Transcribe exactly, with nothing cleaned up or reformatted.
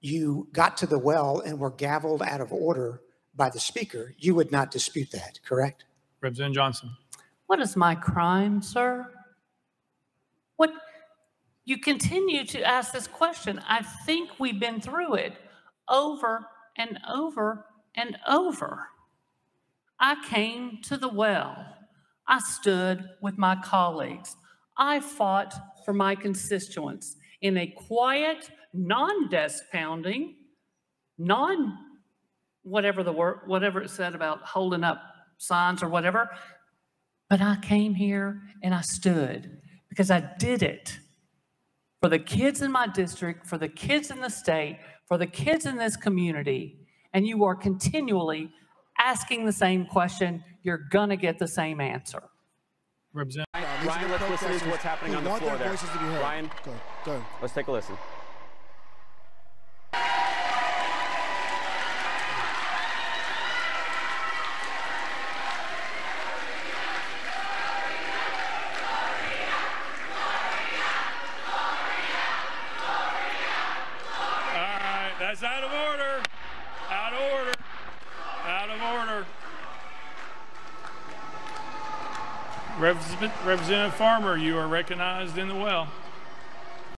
you got to the well and were gaveled out of order by the speaker, you would not dispute that, correct? Representative Johnson. What is my crime, sir? What? You continue to ask this question. I think we've been through it over and over and over. I came to the well. I stood with my colleagues. I fought for my constituents in a quiet, non-desk pounding, non whatever the word, whatever it said about holding up signs or whatever. But I came here and I stood because I did it for the kids in my district, for the kids in the state, for the kids in this community. And you are continually asking the same question. You're going to get the same answer. Representative Ryan, Ryan let's listen to what's happening on the floor there. Ryan, go ahead. Go ahead. Let's take a listen. That's out of order. Out of order. Out of order. Representative Farmer, you are recognized in the well.